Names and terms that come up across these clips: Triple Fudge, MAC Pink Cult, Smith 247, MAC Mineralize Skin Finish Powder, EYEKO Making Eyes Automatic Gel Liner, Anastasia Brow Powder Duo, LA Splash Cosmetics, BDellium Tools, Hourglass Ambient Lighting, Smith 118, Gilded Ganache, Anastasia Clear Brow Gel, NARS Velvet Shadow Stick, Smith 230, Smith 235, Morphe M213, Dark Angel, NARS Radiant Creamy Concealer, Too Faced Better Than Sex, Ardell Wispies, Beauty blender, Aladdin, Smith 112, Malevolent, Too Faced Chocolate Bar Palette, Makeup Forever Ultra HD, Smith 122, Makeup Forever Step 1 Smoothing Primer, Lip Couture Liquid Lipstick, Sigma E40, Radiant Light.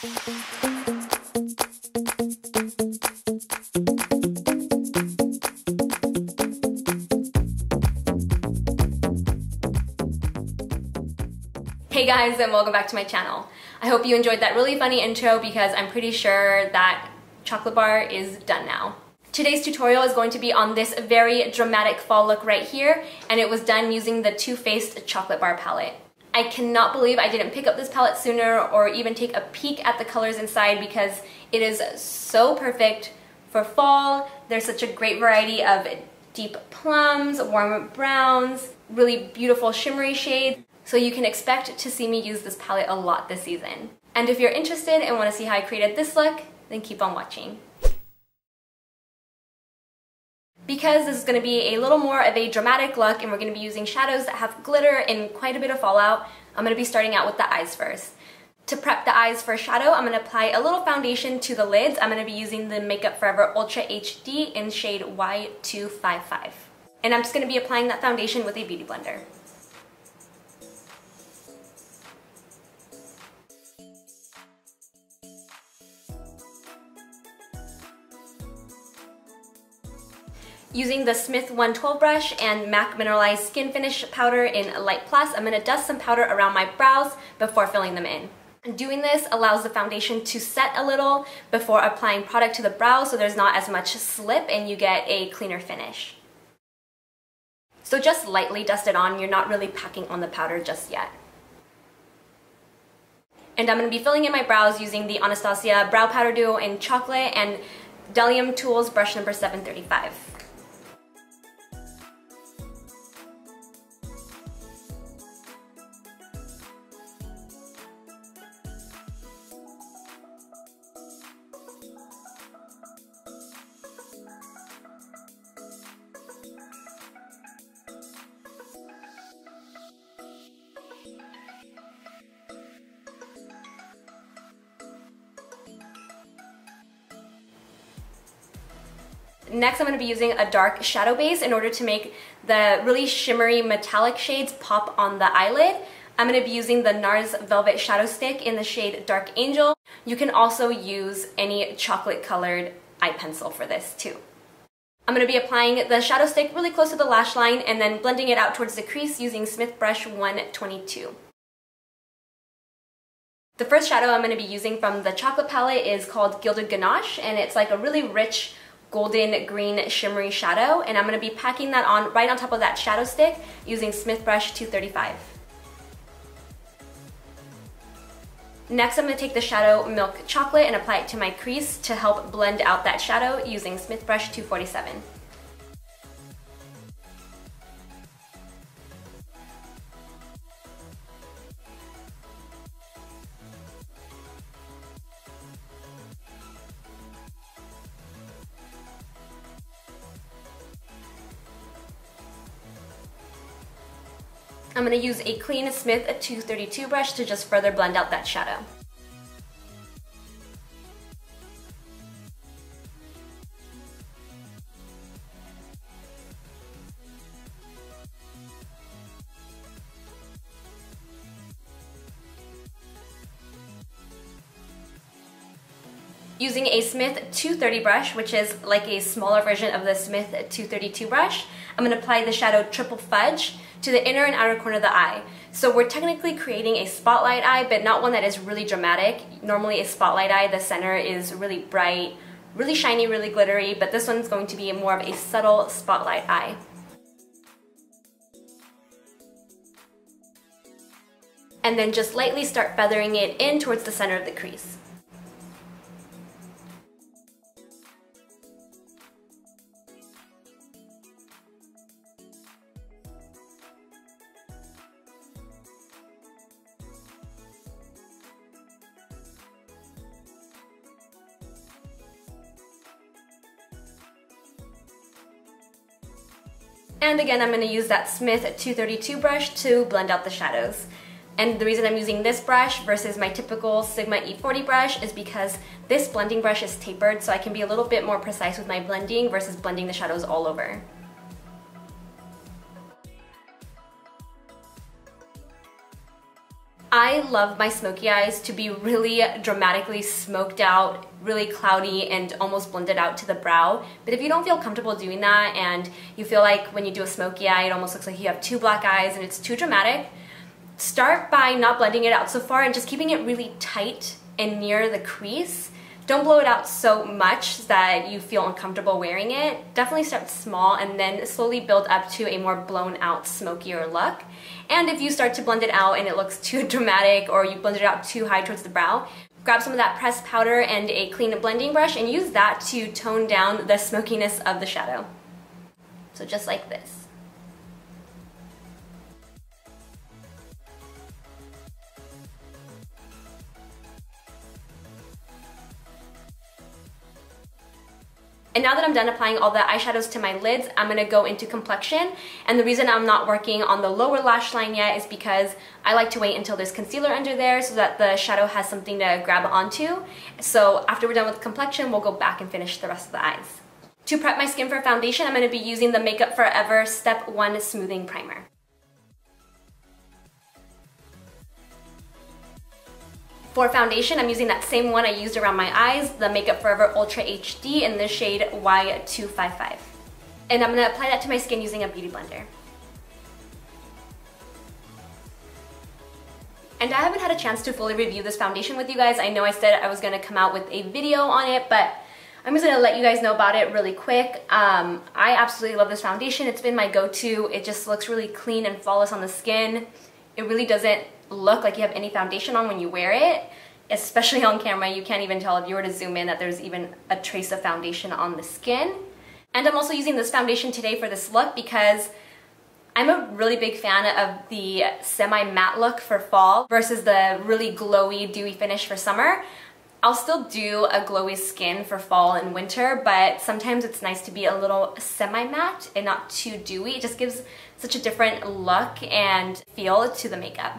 Hey guys, and welcome back to my channel. I hope you enjoyed that really funny intro because I'm pretty sure that chocolate bar is done now. Today's tutorial is going to be on this very dramatic fall look right here, and it was done using the Too Faced Chocolate Bar Palette. I cannot believe I didn't pick up this palette sooner or even take a peek at the colors inside because it is so perfect for fall. There's such a great variety of deep plums, warm browns, really beautiful shimmery shades. So you can expect to see me use this palette a lot this season. And if you're interested and want to see how I created this look, then keep on watching. Because this is going to be a little more of a dramatic look and we're going to be using shadows that have glitter and quite a bit of fallout, I'm going to be starting out with the eyes first. To prep the eyes for shadow, I'm going to apply a little foundation to the lids. I'm going to be using the Makeup Forever Ultra HD in shade Y255. And I'm just going to be applying that foundation with a beauty blender. Using the Smith 112 brush and MAC Mineralize Skin Finish Powder in Light Plus, I'm going to dust some powder around my brows before filling them in. Doing this allows the foundation to set a little before applying product to the brow so there's not as much slip and you get a cleaner finish. So just lightly dust it on, you're not really packing on the powder just yet. And I'm going to be filling in my brows using the Anastasia Brow Powder Duo in Chocolate and BDellium Tools brush number 735. Next, I'm going to be using a dark shadow base in order to make the really shimmery metallic shades pop on the eyelid. I'm going to be using the NARS Velvet Shadow Stick in the shade Dark Angel. You can also use any chocolate colored eye pencil for this too. I'm going to be applying the shadow stick really close to the lash line and then blending it out towards the crease using Smith brush 122. The first shadow I'm going to be using from the chocolate palette is called Gilded Ganache, and it's like a really rich golden green shimmery shadow, and I'm going to be packing that on right on top of that shadow stick using Smith brush 235. Next, I'm going to take the shadow Milk Chocolate and apply it to my crease to help blend out that shadow using Smith brush 247. I'm going to use a clean Smith 232 brush to just further blend out that shadow. Using a Smith 230 brush, which is like a smaller version of the Smith 232 brush, I'm going to apply the shadow Triple Fudge to the inner and outer corner of the eye. So we're technically creating a spotlight eye, but not one that is really dramatic. Normally a spotlight eye, the center is really bright, really shiny, really glittery, but this one's going to be more of a subtle spotlight eye. And then just lightly start feathering it in towards the center of the crease. And again, I'm going to use that Smith 232 brush to blend out the shadows. And the reason I'm using this brush versus my typical Sigma E40 brush is because this blending brush is tapered, so I can be a little bit more precise with my blending versus blending the shadows all over. I love my smoky eyes to be really dramatically smoked out, really cloudy, and almost blended out to the brow. But if you don't feel comfortable doing that and you feel like when you do a smoky eye it almost looks like you have two black eyes and it's too dramatic, start by not blending it out so far and just keeping it really tight and near the crease. Don't blow it out so much that you feel uncomfortable wearing it. Definitely start small and then slowly build up to a more blown out, smokier look. And if you start to blend it out and it looks too dramatic or you blend it out too high towards the brow, grab some of that pressed powder and a clean blending brush and use that to tone down the smokiness of the shadow. So just like this. And now that I'm done applying all the eyeshadows to my lids, I'm going to go into complexion. And the reason I'm not working on the lower lash line yet is because I like to wait until there's concealer under there so that the shadow has something to grab onto. So after we're done with complexion, we'll go back and finish the rest of the eyes. To prep my skin for foundation, I'm going to be using the Makeup Forever Step 1 Smoothing Primer. For foundation, I'm using that same one I used around my eyes, the Makeup Forever Ultra HD in the shade Y255. And I'm going to apply that to my skin using a beauty blender. And I haven't had a chance to fully review this foundation with you guys. I know I said I was going to come out with a video on it, but I'm just going to let you guys know about it really quick. I absolutely love this foundation. It's been my go-to. It just looks really clean and flawless on the skin. It really doesn't look like you have any foundation on when you wear it, especially on camera. You can't even tell if you were to zoom in that there's even a trace of foundation on the skin. And I'm also using this foundation today for this look because I'm a really big fan of the semi-matte look for fall versus the really glowy, dewy finish for summer. I'll still do a glowy skin for fall and winter, but sometimes it's nice to be a little semi-matte and not too dewy. It just gives such a different look and feel to the makeup.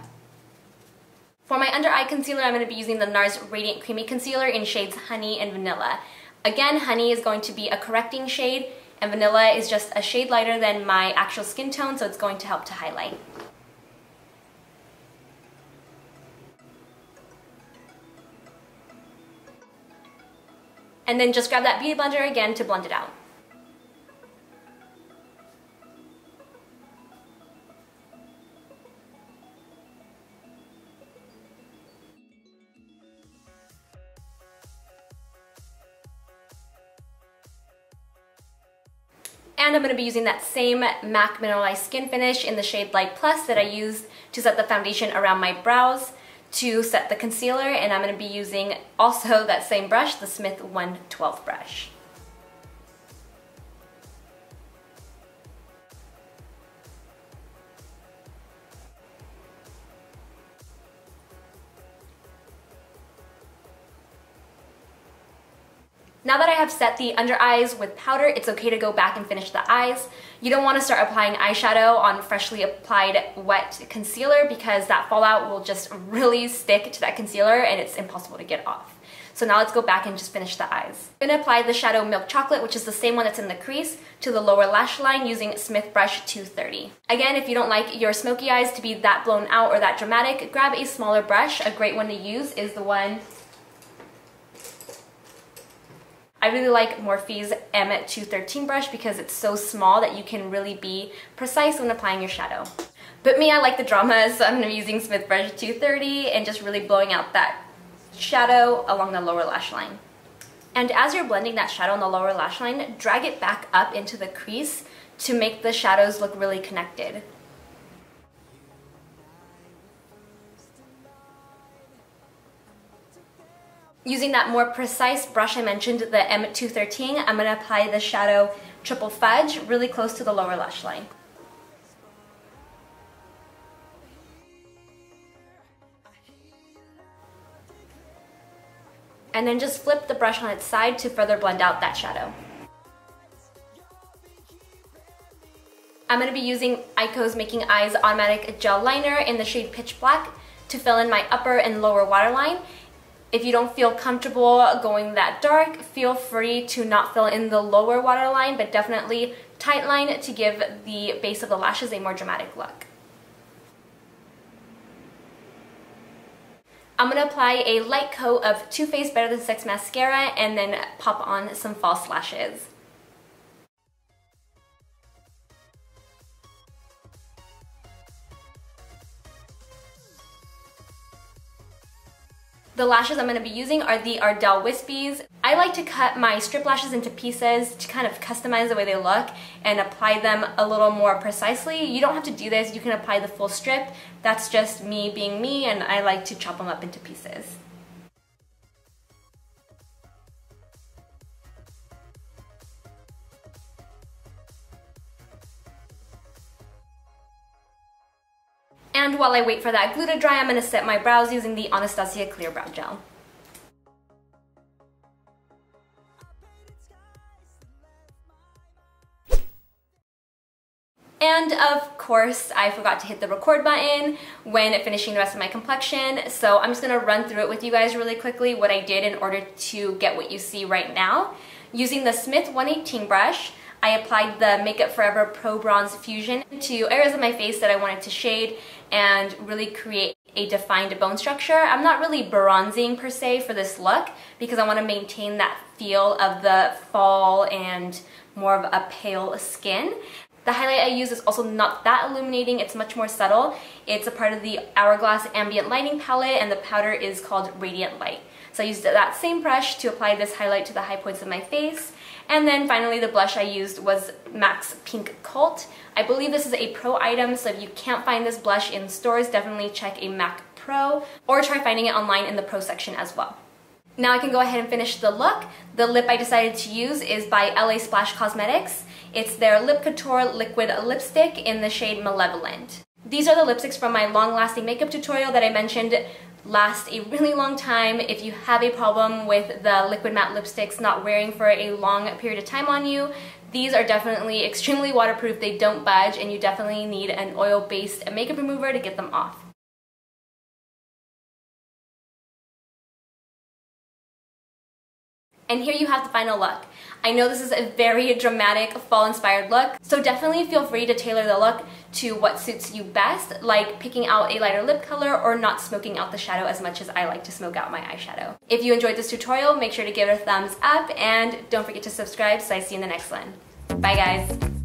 For my under eye concealer, I'm going to be using the NARS Radiant Creamy Concealer in shades Honey and Vanilla. Again, Honey is going to be a correcting shade, and Vanilla is just a shade lighter than my actual skin tone, so it's going to help to highlight. And then just grab that beauty blender again to blend it out. And I'm going to be using that same MAC Mineralize Skin Finish in the shade Light Plus that I used to set the foundation around my brows to set the concealer. And I'm going to be using also that same brush, the Smith 112 brush. Now that I have set the under eyes with powder, it's okay to go back and finish the eyes. You don't want to start applying eyeshadow on freshly applied wet concealer because that fallout will just really stick to that concealer and it's impossible to get off. So now let's go back and just finish the eyes. I'm going to apply the shadow Milk Chocolate, which is the same one that's in the crease, to the lower lash line using Smith brush 230. Again, if you don't like your smoky eyes to be that blown out or that dramatic, grab a smaller brush. A great one to use is the one I really like, Morphe's M213 brush, because it's so small that you can really be precise when applying your shadow. But me, I like the drama, so I'm going to be using Smith brush 230 and just really blowing out that shadow along the lower lash line. And as you're blending that shadow on the lower lash line, drag it back up into the crease to make the shadows look really connected. Using that more precise brush I mentioned, the M213, I'm going to apply the shadow Triple Fudge really close to the lower lash line. And then just flip the brush on its side to further blend out that shadow. I'm going to be using EYEKO's Making Eyes Automatic Gel Liner in the shade Pitch Black to fill in my upper and lower waterline. If you don't feel comfortable going that dark, feel free to not fill in the lower waterline, but definitely tightline to give the base of the lashes a more dramatic look. I'm going to apply a light coat of Too Faced Better Than Sex mascara and then pop on some false lashes. The lashes I'm going to be using are the Ardell Wispies. I like to cut my strip lashes into pieces to kind of customize the way they look and apply them a little more precisely. You don't have to do this, you can apply the full strip. That's just me being me, and I like to chop them up into pieces. And while I wait for that glue to dry, I'm going to set my brows using the Anastasia Clear Brow Gel. And of course, I forgot to hit the record button when finishing the rest of my complexion, so I'm just going to run through it with you guys really quickly, what I did in order to get what you see right now. Using the Smith 118 brush, I applied the Make Up Forever Pro Bronze Fusion to areas of my face that I wanted to shade and really create a defined bone structure. I'm not really bronzing per se for this look because I want to maintain that feel of the fall and more of a pale skin. The highlight I use is also not that illuminating, it's much more subtle. It's a part of the Hourglass Ambient Lighting palette and the powder is called Radiant Light. So I used that same brush to apply this highlight to the high points of my face. And then finally the blush I used was MAC's Pink Cult. I believe this is a pro item, so if you can't find this blush in stores, definitely check a MAC Pro or try finding it online in the pro section as well. Now I can go ahead and finish the look. The lip I decided to use is by LA Splash Cosmetics. It's their Lip Couture Liquid Lipstick in the shade Malevolent. These are the lipsticks from my long-lasting makeup tutorial that I mentioned last a really long time. If you have a problem with the liquid matte lipsticks not wearing for a long period of time on you, these are definitely extremely waterproof, they don't budge, and you definitely need an oil-based makeup remover to get them off. And here you have the final look. I know this is a very dramatic fall-inspired look, so definitely feel free to tailor the look to what suits you best, like picking out a lighter lip color or not smoking out the shadow as much as I like to smoke out my eyeshadow. If you enjoyed this tutorial, make sure to give it a thumbs up and don't forget to subscribe so I see you in the next one. Bye guys!